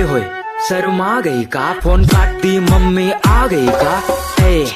होए होए शर्म आ गई का, फोन काटी मम्मी आ गई का।